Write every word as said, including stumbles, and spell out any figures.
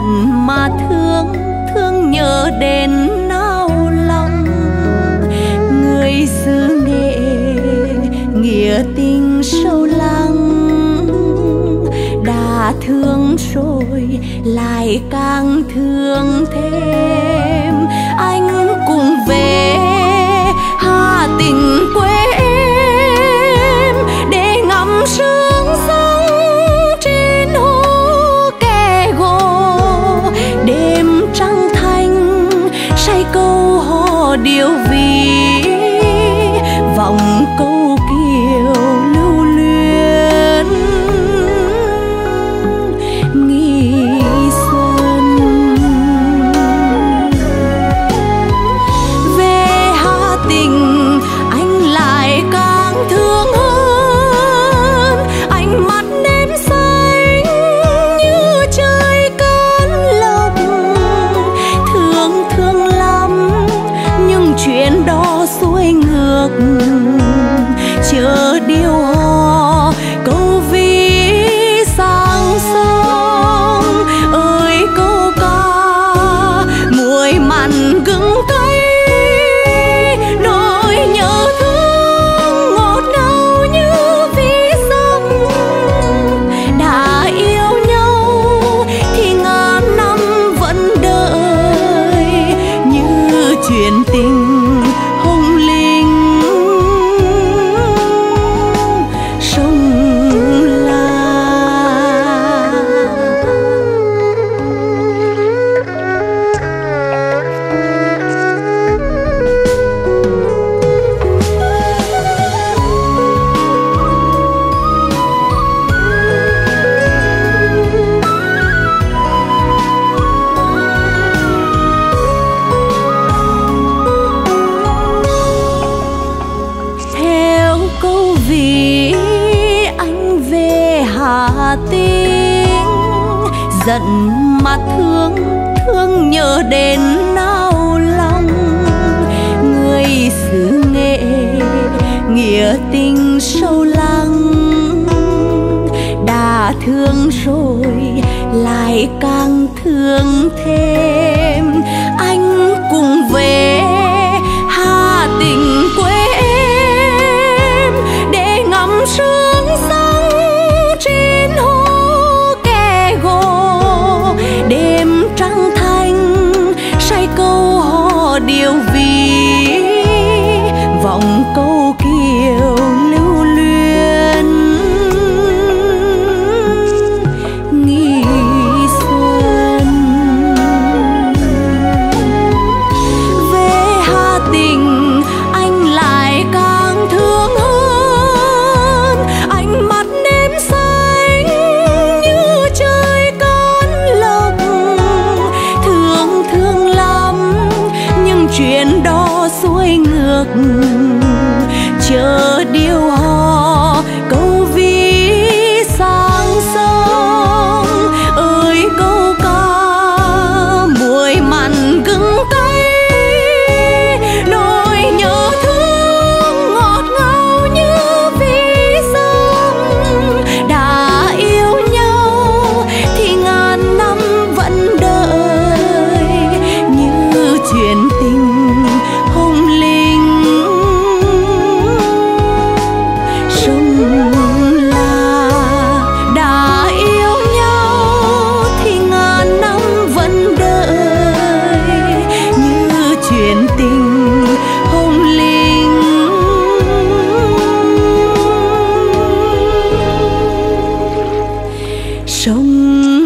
giận mà thương, thương nhớ đến nao lòng. Người xứ Nghệ nghĩa tình sâu lắng, đã thương rồi lại càng thương thêm. Anh cùng về Hà Tĩnh quê em để ngắm sương sông trên hồ Kẻ Gỗ. Đêm trăng thanh say câu hò điệu ví, vọng câu kiều lưu luyến nghi sơn. Về Hà Tĩnh anh lại càng thương hơn, ánh mắt em xanh như trời cơn lốc. Thương thương lắm nhưng chuyện đó xuôi ngược, chờ điều hò câu ví sang sông. Ơi câu ca muối mặn gừng cay, nỗi nhớ thương ngọt ngào như ví dặm. Đã yêu nhau thì ngàn năm vẫn đợi, như chuyện tình giận mà thương, thương nhớ đến nao lòng. Người xứ Nghệ nghĩa tình sâu lắng, đã thương rồi lại càng thương thêm. Anh cùng về Hà Tĩnh quê em để ngắm sương sông trên hồ Gỗ. Đêm trăng thanh say câu hò điệu ví, vọng câu kiều lưu luyến nghi xuân. Về Hà Tĩnh anh lại càng thương hơn, ánh mắt em xanh như trời. Chuyện đó xuôi ngược, chờ điều hò câu ví sang sông. Ơi câu ca muối mặn gừng cay, nỗi nhớ thương ngọt ngào như ví dặm. Đã yêu nhau thì ngàn năm vẫn đợi, như chuyện tình trong